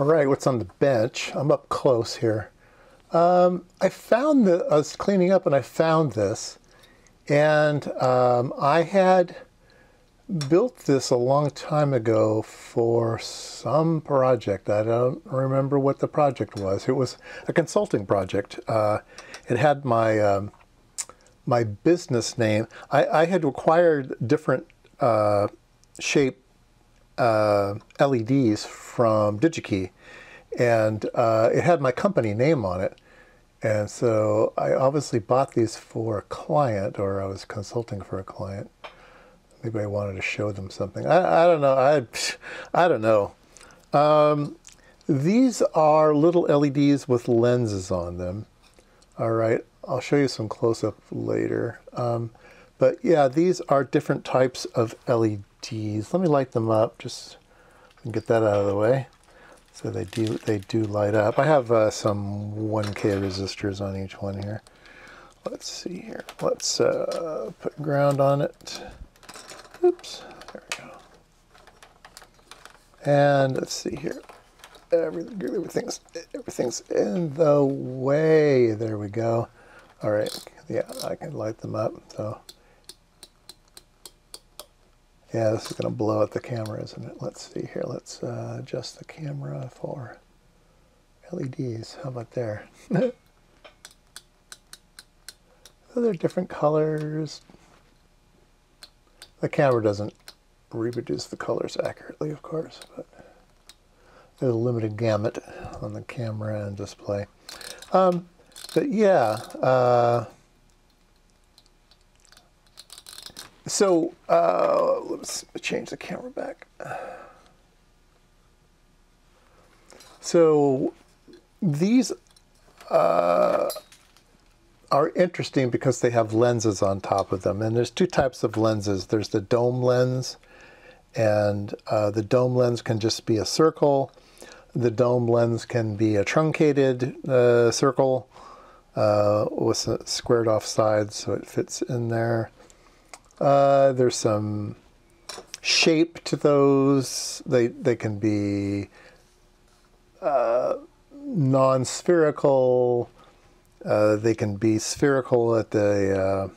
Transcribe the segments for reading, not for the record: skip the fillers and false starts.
All right, what's on the bench? I'm up close here. I was cleaning up and I found this. And I had built this a long time ago for some project. I don't remember what the project was. It was a consulting project. It had my my business name. I had acquired different shape LEDs from DigiKey, and it had my company name on it. And so I obviously bought these for a client, or I was consulting for a client. Maybe I wanted to show them something. I don't know. I don't know. These are little LEDs with lenses on them. All right. I'll show you some close-up later. But yeah, these are different types of LEDs. Let me light them up just and get that out of the way. So they do light up. I have some 1K resistors on each one here. Let's see here. Let's put ground on it. Oops, there we go. And let's see here. Everything's in the way. There we go. All right. Yeah, I can light them up. So yeah, this is going to blow out the camera, isn't it? Let's see here. Let's adjust the camera for LEDs. How about there? So they're different colors. The camera doesn't reproduce the colors accurately, of course, but there's a limited gamut on the camera and display. But yeah, so let's change the camera back. So these are interesting because they have lenses on top of them. And there's two types of lenses. There's the dome lens, and the dome lens can just be a circle. The dome lens can be a truncated circle with squared off sides, so it fits in there. There's some shape to those. They can be non-spherical. They can be spherical at the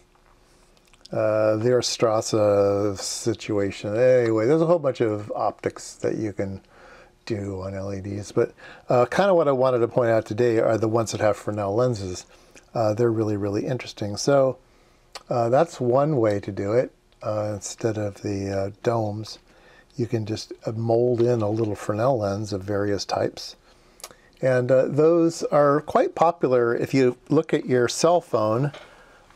their Strasse situation. Anyway, there's a whole bunch of optics that you can do on LEDs, but kind of what I wanted to point out today are the ones that have Fresnel lenses. They're really, really interesting. So that's one way to do it. Instead of the domes, you can just mold in a little Fresnel lens of various types. And those are quite popular. If you look at your cell phone,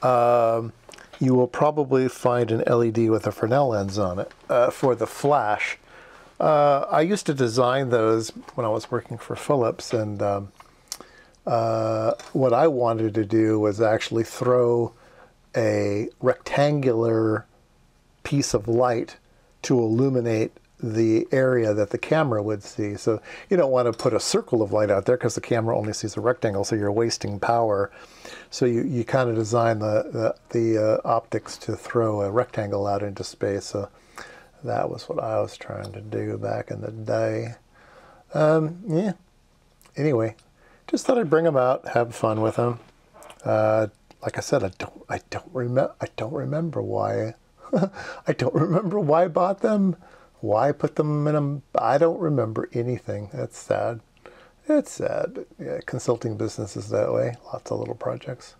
you will probably find an LED with a Fresnel lens on it for the flash. I used to design those when I was working for Philips, and what I wanted to do was actually throw a rectangular piece of light to illuminate the area that the camera would see. So you don't want to put a circle of light out there because the camera only sees a rectangle, so you're wasting power. So you kind of design the optics to throw a rectangle out into space. So that was what I was trying to do back in the day. Yeah. Anyway, just thought I'd bring them out, have fun with them. Like I said, I don't remember why. I don't remember why I bought them. Why put them in them? I don't remember anything. That's sad. It's sad. But yeah, consulting business is that way. Lots of little projects.